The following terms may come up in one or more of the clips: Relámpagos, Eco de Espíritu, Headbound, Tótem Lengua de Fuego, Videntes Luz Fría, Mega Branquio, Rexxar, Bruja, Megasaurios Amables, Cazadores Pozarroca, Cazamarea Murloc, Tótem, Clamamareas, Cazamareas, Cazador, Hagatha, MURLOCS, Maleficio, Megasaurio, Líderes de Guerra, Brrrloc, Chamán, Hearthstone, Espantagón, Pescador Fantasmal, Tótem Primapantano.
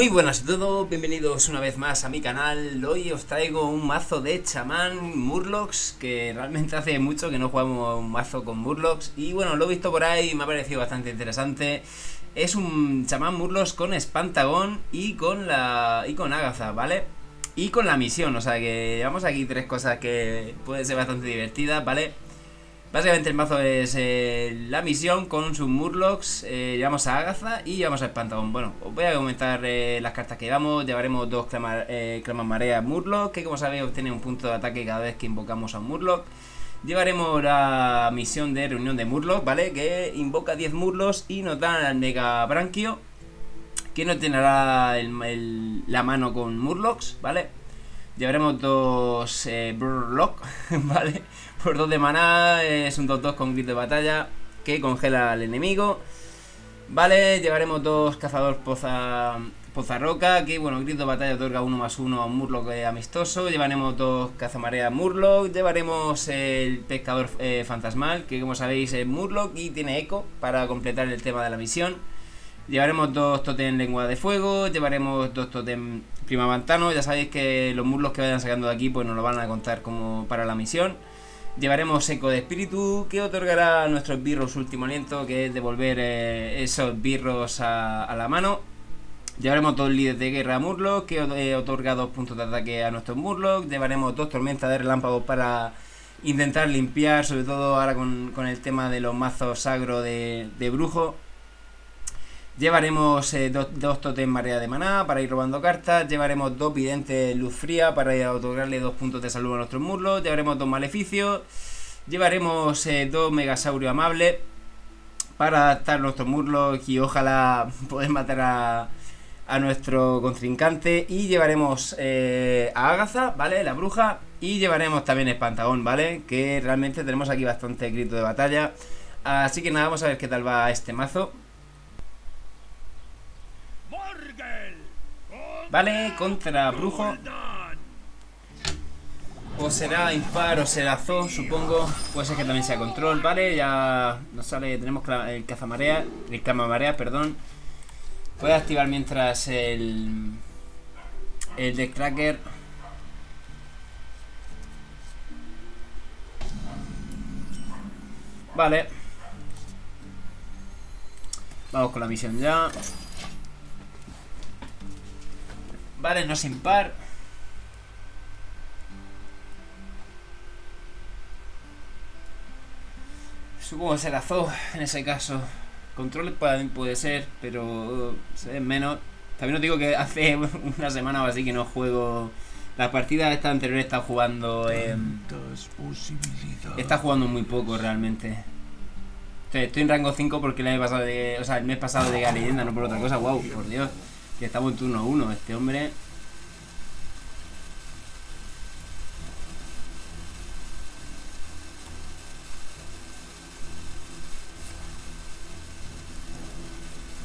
Muy buenas a todos, bienvenidos una vez más a mi canal. Hoy os traigo un mazo de Chamán Murlocs, que realmente hace mucho que no jugamos un mazo con Murlocs. Y bueno, lo he visto por ahí y me ha parecido bastante interesante. Es un Chamán Murlocs con Espantagon y con Hagatha, ¿vale? Y con la misión, o sea que llevamos aquí tres cosas que pueden ser bastante divertidas, ¿vale? Básicamente el mazo es la misión con sus Murlocs, llevamos a Hagatha y llevamos a Espantagon. Bueno, os voy a comentar las cartas que llevamos. Llevaremos dos Clama Marea Murloc, que como sabéis obtiene un punto de ataque cada vez que invocamos a un Murloc. Llevaremos la misión de reunión de Murloc, ¿vale? Que invoca 10 Murlocs y nos da al Mega Branquio, que nos llenará la mano con Murlocs, ¿vale? Llevaremos dos Brrrloc, ¿vale? Por 2 de maná, es un 2-2 con grito de batalla que congela al enemigo. Vale, llevaremos dos Cazadores Pozarroca, que bueno, grito de batalla otorga 1/1 a un Murloc amistoso. Llevaremos dos Cazamarea Murloc. Llevaremos el Pescador Fantasmal, que como sabéis es Murloc y tiene eco para completar el tema de la misión. Llevaremos dos Tótem Lengua de Fuego, llevaremos dos Tótem Primapantano. Ya sabéis que los Murlocs que vayan sacando de aquí pues nos lo van a contar como para la misión. Llevaremos Eco de Espíritu, que otorgará a nuestros birros último aliento, que es devolver esos birros a la mano. Llevaremos dos Líderes de Guerra Murloc, que otorga 2 puntos de ataque a nuestros Murloc. Llevaremos dos Tormenta de Relámpagos para intentar limpiar, sobre todo ahora con el tema de los mazos agro de Brujo. Llevaremos dos Tótem Marea de Maná para ir robando cartas. Llevaremos dos Videntes Luz Fría para otorgarle 2 puntos de salud a nuestros Murlocs. Llevaremos dos Maleficios. Llevaremos dos Megasaurios Amables para adaptar nuestros Murlocs y ojalá poder matar a nuestro contrincante. Y llevaremos a Hagatha, ¿vale? La Bruja. Y llevaremos también Espantagon, ¿vale? Que realmente tenemos aquí bastante grito de batalla. Así que nada, vamos a ver qué tal va este mazo. Vale, contra Brujo. O será impar o será zoo, supongo. Puede ser que también sea control, vale. Ya nos sale, tenemos el Cazamarea, el Camamarea, perdón. Puede activar mientras el Death Tracker. Vale. Vamos con la misión ya. Vale, no es impar. Supongo que será zoo en ese caso. Controles puede ser, pero se ven menos. También os digo que hace una semana o así que no juego. Las partidas estas anteriores están jugando. Está jugando muy poco realmente. Entonces, estoy en rango 5 porque el mes pasado llegué a leyenda, no por otra cosa. Wow, por Dios. Que estamos en turno 1, este hombre.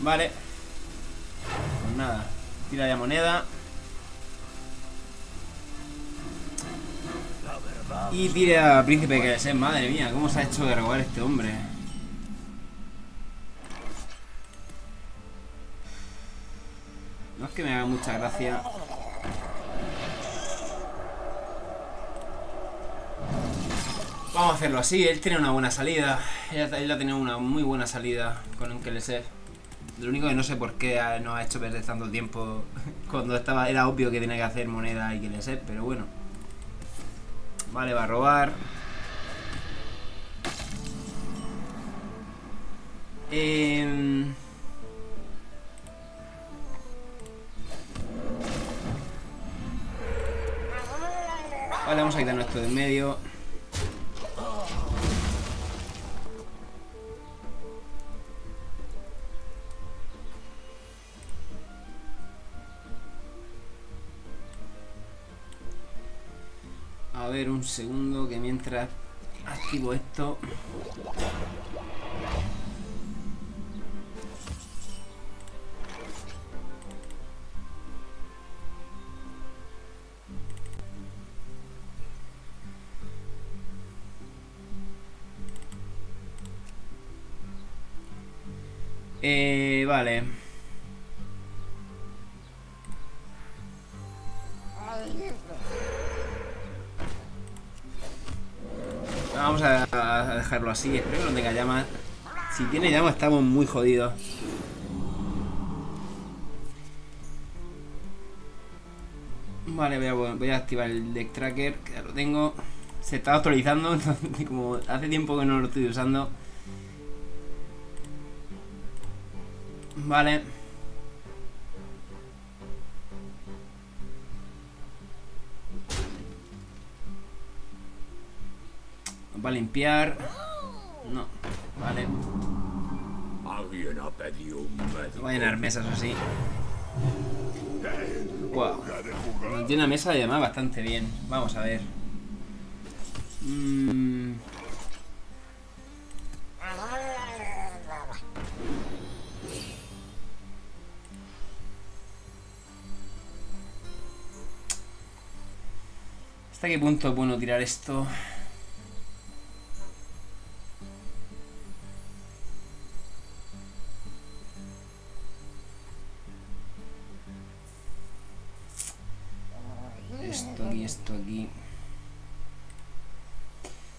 Vale. Pues nada. Tira ya moneda. Y tira a príncipe que es, madre mía, cómo se ha hecho de robar este hombre. No es que me haga mucha gracia. Vamos a hacerlo así. Él tiene una buena salida. Él ha tenido una muy buena salida con un Kelesef. Lo único que no sé por qué nos ha hecho perder tanto tiempo cuando era obvio que tenía que hacer moneda y Kelesef, pero bueno. Vale, va a robar. Vale, vamos a quitar nuestro de en medio. A ver, un segundo, que mientras activo esto. Vale. vamos a dejarlo así. Espero que no tenga llamas. Si tiene llamas estamos muy jodidos. Vale, voy a activar el deck tracker, que ya lo tengo. Se está actualizando, entonces, como hace tiempo que no lo estoy usando. Vale. Va a limpiar. No, vale. Va a llenar mesas así. Wow. Nos llena mesa de llamada bastante bien. Vamos a ver. ¿Hasta qué punto es bueno tirar esto? Esto aquí.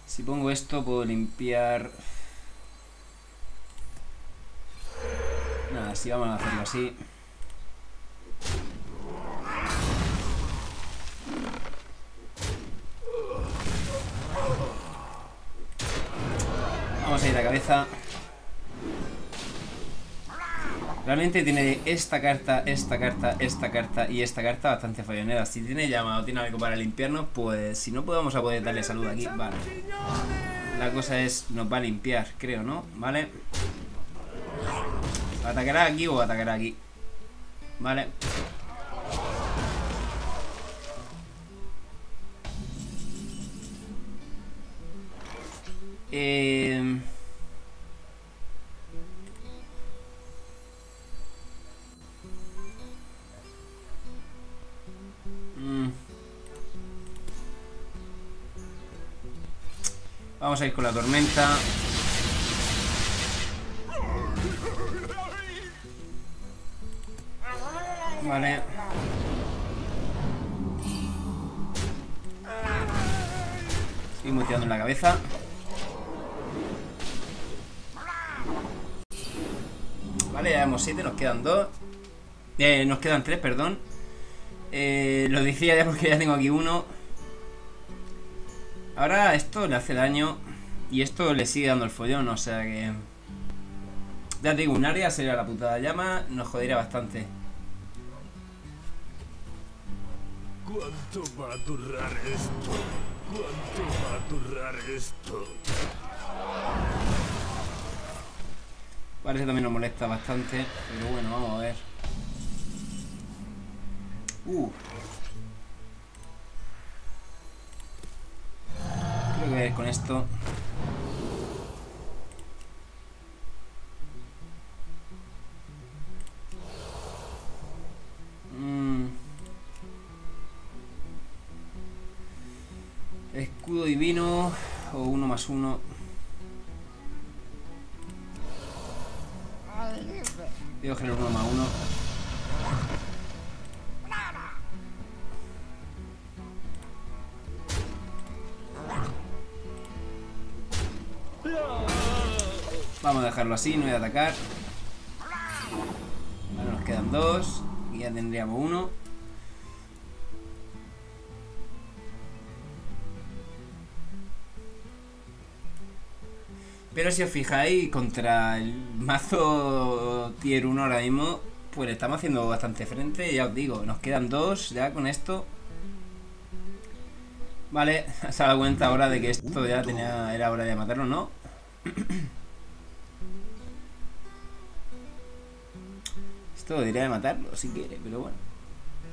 Si pongo esto puedo limpiar. Nada, sí, vamos a hacerlo así. Vamos a ir a la cabeza. Realmente tiene esta carta y esta carta bastante falloneras. Si tiene llama o tiene algo para limpiarnos, pues si no podemos a poder darle salud aquí. Vale. La cosa es, nos va a limpiar, creo, ¿no? Vale. ¿Atacará aquí o atacará aquí? Vale. Vamos a ir con la tormenta. Vale. Seguimos tirando en la cabeza. Vale, ya hemos 7, nos quedan 2. Nos quedan 3, perdón. Lo decía ya porque ya tengo aquí uno. Ahora esto le hace daño y esto le sigue dando el follón, o sea que... Ya tengo un área, sería la putada llama, nos jodería bastante. ¿Cuánto va a durar esto? Parece que también nos molesta bastante, pero bueno, vamos a ver. Creo que con esto. Escudo divino o 1+1. Voy a coger el 1+1. Vamos a dejarlo así, no voy a atacar. Ahora nos quedan 2 y ya tendríamos 1. Pero si os fijáis, contra el mazo tier 1 ahora mismo, pues le estamos haciendo bastante frente, ya os digo, nos quedan 2 ya con esto. Vale, se ha dado cuenta ahora de que esto ya tenía, era hora de matarlo, ¿no? Esto diría de matarlo si quiere, pero bueno.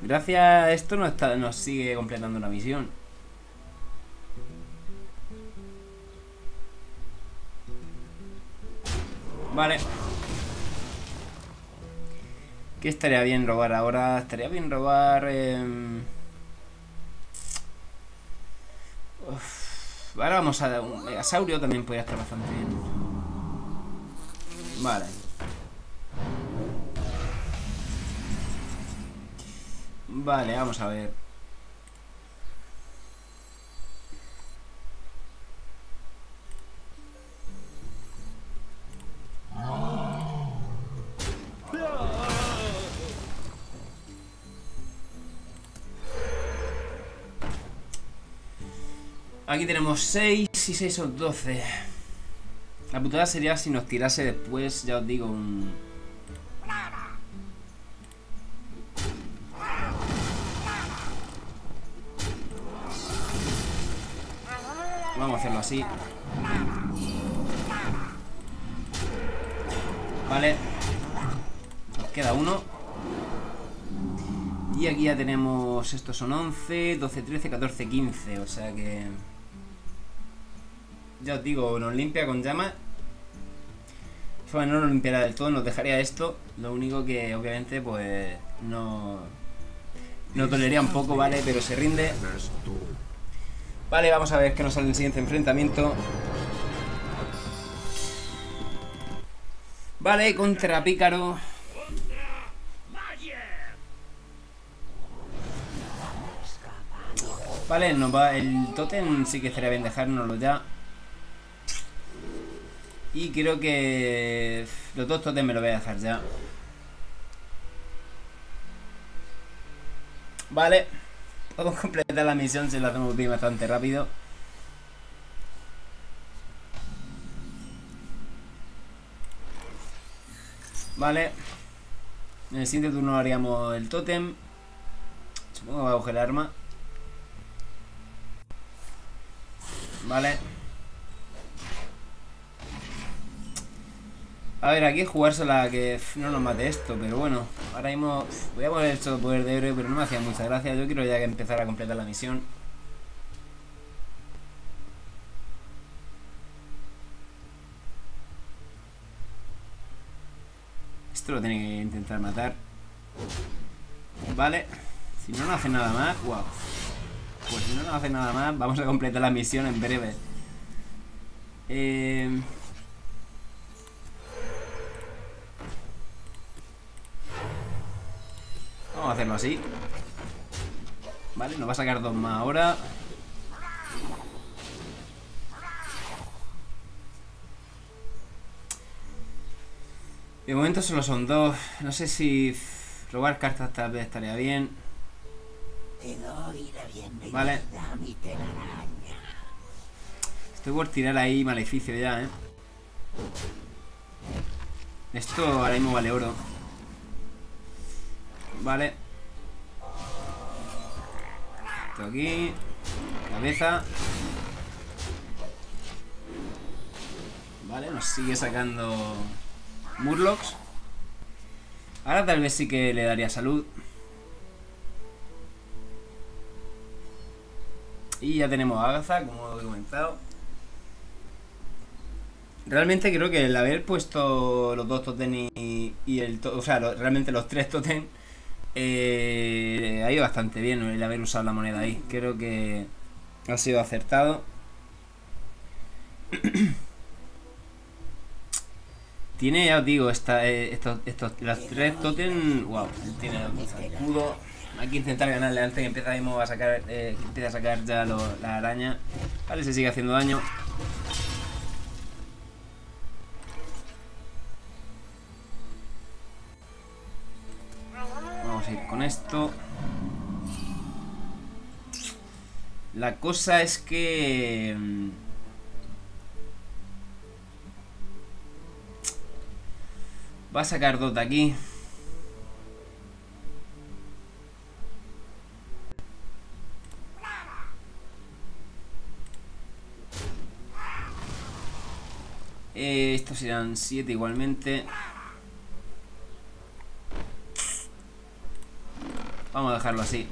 Gracias a esto nos sigue completando la misión. Vale. ¿Qué estaría bien robar ahora? Estaría bien robar... Ahora vamos a dar un Megasaurio, también podría estar bastante bien. Vale. Vale, vamos a ver. Aquí tenemos 6 y 6 son 12. La putada sería si nos tirase después, ya os digo, un... Vamos a hacerlo así. Vale. Nos queda uno. Y aquí ya tenemos... Estos son 11, 12, 13, 14, 15. O sea que... Ya os digo, nos limpia con llama. Bueno, no nos limpiará del todo, nos dejaría esto. Lo único que obviamente pues... No dolería un poco, ¿vale? Pero se rinde. Vale, vamos a ver qué nos sale en el siguiente enfrentamiento. Vale, contra Pícaro. Vale, nos va el Tótem, sí que estaría bien dejárnoslo ya. Y creo que los dos Tótem me lo voy a dejar ya. Vale. Podemos completar la misión si la hacemos bien bastante rápido. Vale. En el siguiente turno haríamos el Tótem. Supongo que va a coger el arma. Vale. A ver, aquí jugársela que no nos mate esto, pero bueno, ahora mismo voy a poner esto de poder de héroe, pero no me hacía mucha gracia. Yo quiero ya que empezar a completar la misión. Esto lo tiene que intentar matar. Vale, si no nos hace nada más, wow. Pues si no nos hace nada más, vamos a completar la misión en breve. Vamos a hacerlo así. Vale, nos va a sacar dos más ahora. De momento solo son dos. No sé si robar cartas tal vez estaría bien. Vale. Estoy por tirar ahí maleficio ya, ¿eh? Esto ahora mismo vale oro. Vale. Esto aquí. Cabeza. Vale, nos sigue sacando Murlocs. Ahora tal vez sí que le daría salud. Y ya tenemos a Hagatha, como he comentado. Realmente creo que el haber puesto los dos Tótem y el... O sea, realmente los tres Tótem... ha ido bastante bien el haber usado la moneda ahí. Creo que ha sido acertado. Tiene, ya os digo, los tres Tótem. Wow, tiene escudo. Hay que intentar ganarle antes que empezamos a sacar, que empiece a sacar ya la araña. Vale, se sigue haciendo daño. Con esto la cosa es que va a sacar dos de aquí. Estos serán 7 igualmente. Vamos a dejarlo así.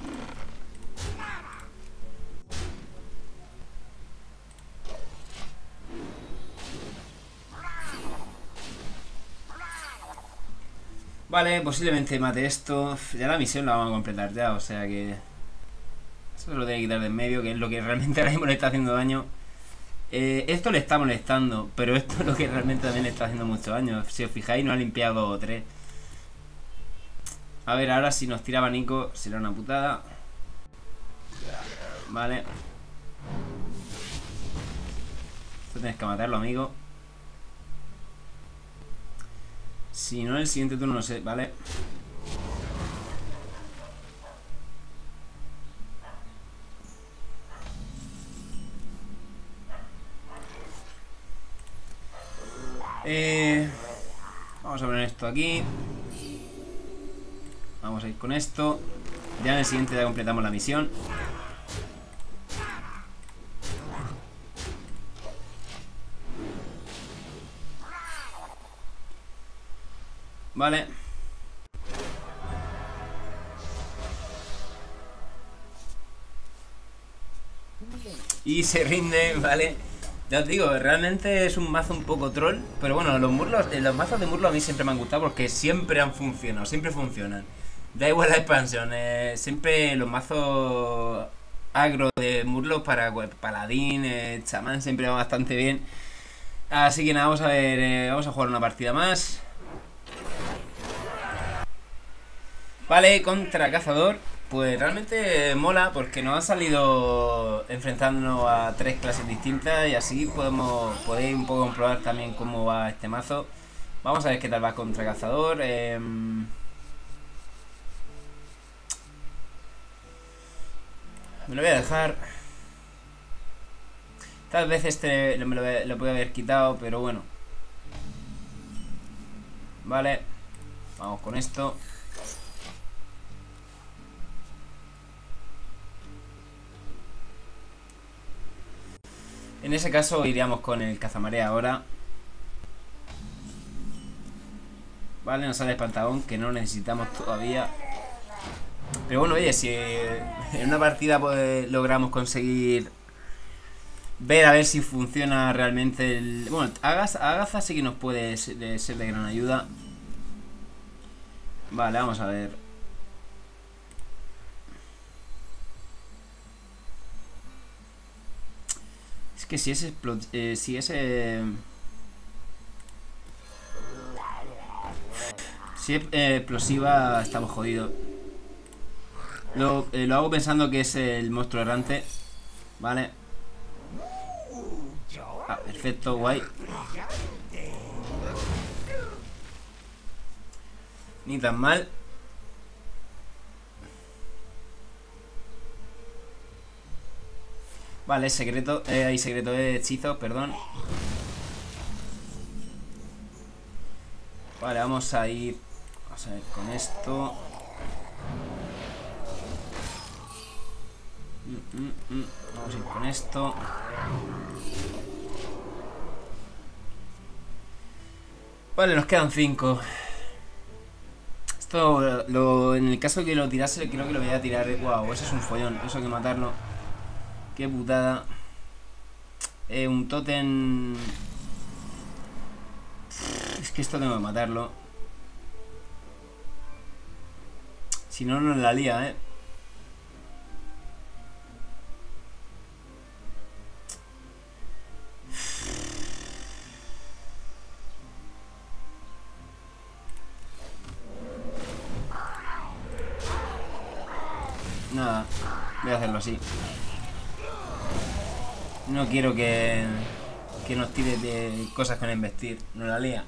Vale, posiblemente mate esto. Ya la misión la vamos a completar ya, o sea que... Eso se lo tiene que quitar de en medio, que es lo que realmente ahora mismo le está haciendo daño. Esto le está molestando, pero esto es lo que realmente también le está haciendo mucho daño. Si os fijáis, no ha limpiado 3. A ver, ahora si nos tiraba Nico será una putada. Vale. Esto tienes que matarlo, amigo. Si no, en el siguiente turno no sé, vale. Vamos a poner esto aquí. Vamos a ir con esto. Ya en el siguiente ya completamos la misión. Vale. Y se rinde, vale. Ya os digo, realmente es un mazo un poco troll. Pero bueno, los mazos de Murloc a mí siempre me han gustado porque siempre han funcionado, siempre funcionan. Da igual la expansión, siempre los mazos agro de Murloc para paladín, chamán, siempre va bastante bien. Así que nada, vamos a ver, vamos a jugar una partida más. Vale, contra Cazador, pues realmente mola porque nos han salido enfrentándonos a tres clases distintas y así podéis un poco comprobar también cómo va este mazo. Vamos a ver qué tal va contra Cazador. Me lo voy a dejar. Tal vez este lo puedo haber quitado, pero bueno. Vale, vamos con esto. En ese caso iríamos con el Cazamarea ahora. Vale, nos sale Espantagon, que no lo necesitamos todavía. Pero bueno, oye, si en una partida pues, logramos conseguir ver a ver si funciona realmente el... Bueno, Hagatha sí que nos puede ser de gran ayuda. Vale, vamos a ver. Que si ese explosiva estamos jodidos. Lo hago pensando que es el monstruo errante. Vale. Ah, perfecto, guay. Ni tan mal. Vale, secreto, hay secreto de hechizos, perdón. Vale, vamos a ir. Vamos a ver con esto. Vamos a ir con esto. Vale, nos quedan 5. Esto, en el caso que lo tirase, creo que lo voy a tirar. Wow, eso es un follón, eso hay que matarlo. Qué putada. Un tótem. Es que esto tengo que matarlo. Si no, nos la lía, Nada, voy a hacerlo así. No quiero que nos tire de cosas con investir. No la lea.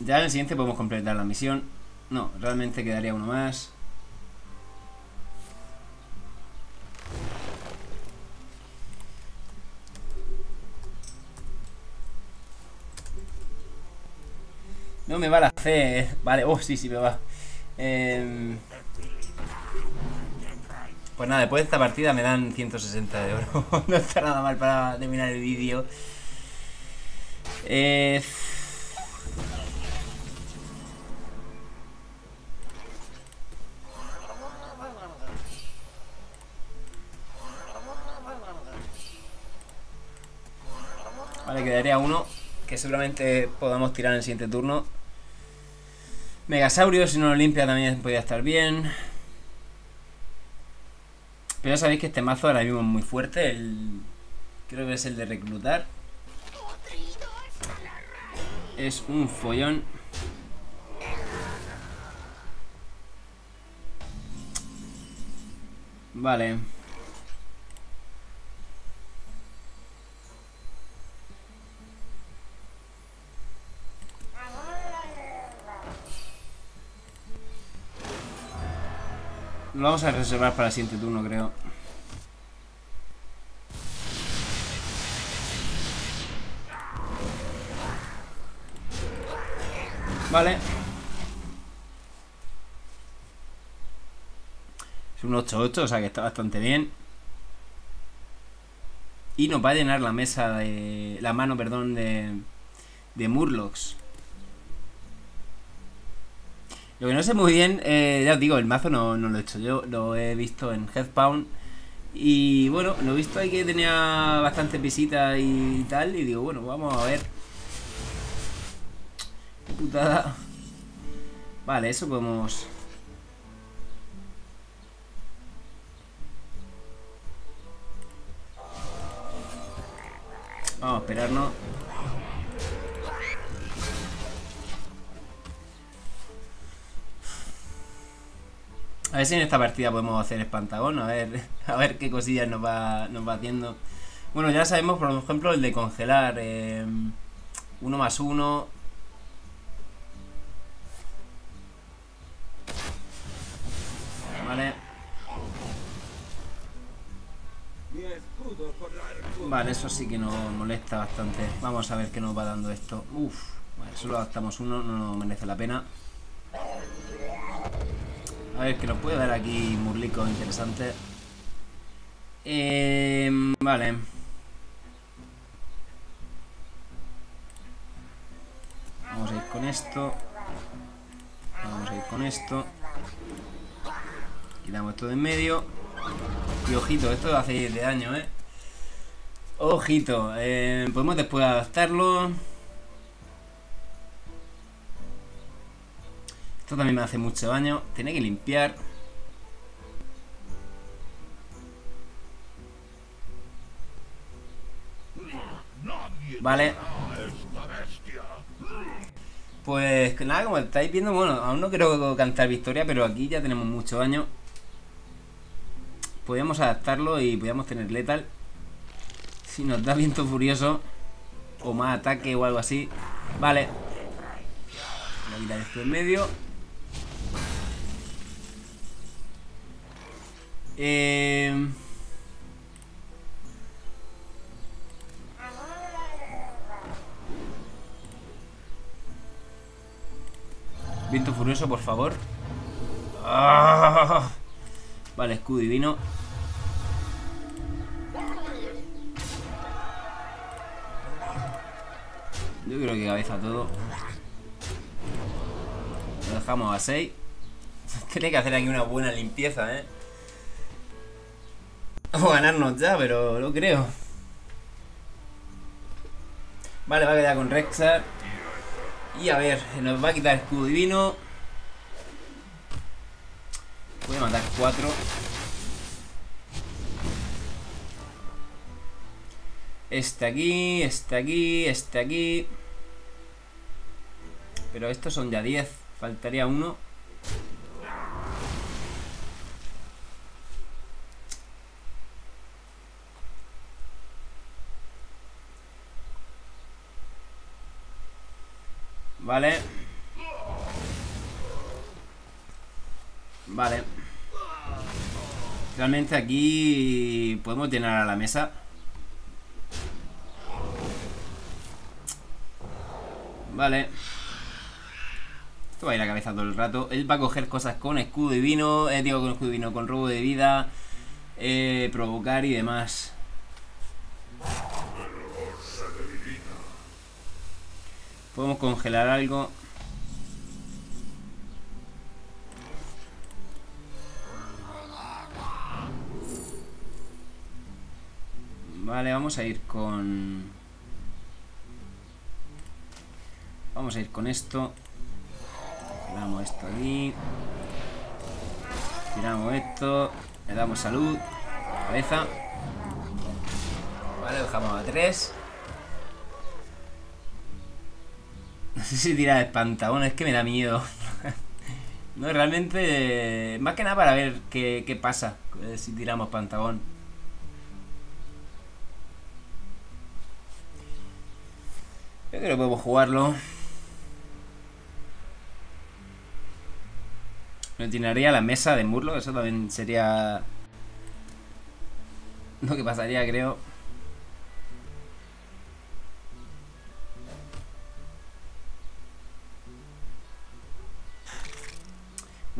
Ya en el siguiente podemos completar la misión. No, realmente quedaría uno más. No me va la fe. Vale, oh, sí, sí me va. Pues nada, después de esta partida me dan 160 euros. No está nada mal para terminar el vídeo. Vale, quedaría uno que seguramente podamos tirar en el siguiente turno. Megasaurio, si no lo limpia también podría estar bien. Pero ya sabéis que este mazo ahora mismo es muy fuerte. Creo que es el de reclutar. Es un follón. Vale. Lo vamos a reservar para el siguiente turno, creo. Vale. Es un 8-8, o sea que está bastante bien. Y nos va a llenar la mesa de... La mano, perdón, de Murlocs. Lo que no sé muy bien, ya os digo, el mazo no lo he hecho yo, lo he visto en Headbound. Y bueno, lo he visto ahí que tenía bastantes visitas y tal, y digo, bueno, vamos a ver. Qué putada. Vale, eso podemos... Vamos a esperarnos. A ver si en esta partida podemos hacer Espantagon, a ver qué cosillas nos va haciendo. Bueno, ya sabemos, por ejemplo, el de congelar 1 más 1. Vale. Vale, eso sí que nos molesta bastante. Vamos a ver qué nos va dando esto. Uff, vale, solo gastamos uno, no merece la pena. A ver, que nos puede dar aquí Murloc interesante. Vale. Vamos a ir con esto. Vamos a ir con esto. Quitamos esto de en medio. Y ojito, esto hace 10 de daño, ¿eh? Ojito. Podemos después adaptarlo. Esto también me hace mucho daño. Tiene que limpiar. Vale. Pues nada, como estáis viendo, bueno, aún no quiero cantar victoria, pero aquí ya tenemos mucho daño. Podríamos adaptarlo y podríamos tener letal. Si nos da viento furioso o más ataque o algo así. Vale. Voy a quitar esto en medio. Viento furioso, por favor. ¡Ah! Vale, escudo divino. Yo creo que cabeza todo. Lo dejamos a 6. Tiene que hacer aquí una buena limpieza, ¿eh? O ganarnos ya, pero lo creo. Vale, va a quedar con Rexxar. Y a ver, nos va a quitar escudo divino. Voy a matar 4. Este aquí, este aquí, este aquí. Pero estos son ya 10. Faltaría uno. Vale. Vale. Realmente aquí podemos llenar a la mesa. Vale. Esto va a ir a cabeza todo el rato. Él va a coger cosas con escudo divino. Digo, con escudo divino, con robo de vida. Provocar y demás. Podemos congelar algo. Vale, vamos a ir con... Vamos a ir con esto. Tiramos esto aquí. Tiramos esto. Le damos salud. Cabeza. Vale, dejamos a 3. No sé si tirar Espantagon, es que me da miedo. No, realmente, más que nada para ver qué pasa si tiramos Espantagon. Yo creo que podemos jugarlo. Me tiraría la mesa de Murloc, eso también sería lo que pasaría, creo.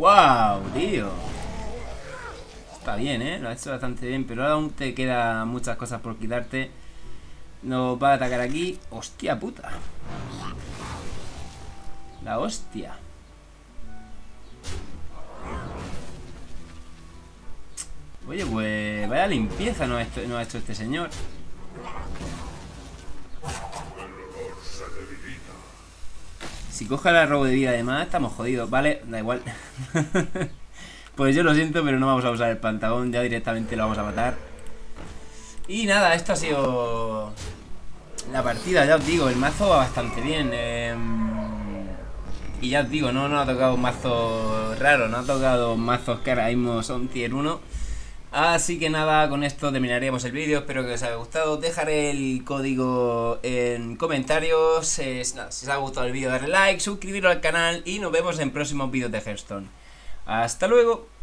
¡Wow, tío! Está bien, ¿eh? Lo ha hecho bastante bien, pero aún te quedan muchas cosas por quitarte. Nos va a atacar aquí. ¡Hostia puta! La hostia. Oye, pues vaya limpieza nos ha hecho este señor. Si coge el robo de vida además, estamos jodidos. Vale, da igual. Pues yo lo siento, pero no vamos a usar el Pantagón. Ya directamente lo vamos a matar. Y nada, esto ha sido la partida, ya os digo. El mazo va bastante bien. Y ya os digo, no ha tocado mazos raros. No ha tocado mazos que ahora mismo son tier 1. Así que nada, con esto terminaríamos el vídeo. Espero que os haya gustado. Dejaré el código en comentarios. Nada, si os ha gustado el vídeo, darle like, suscribiros al canal y nos vemos en próximos vídeos de Hearthstone. ¡Hasta luego!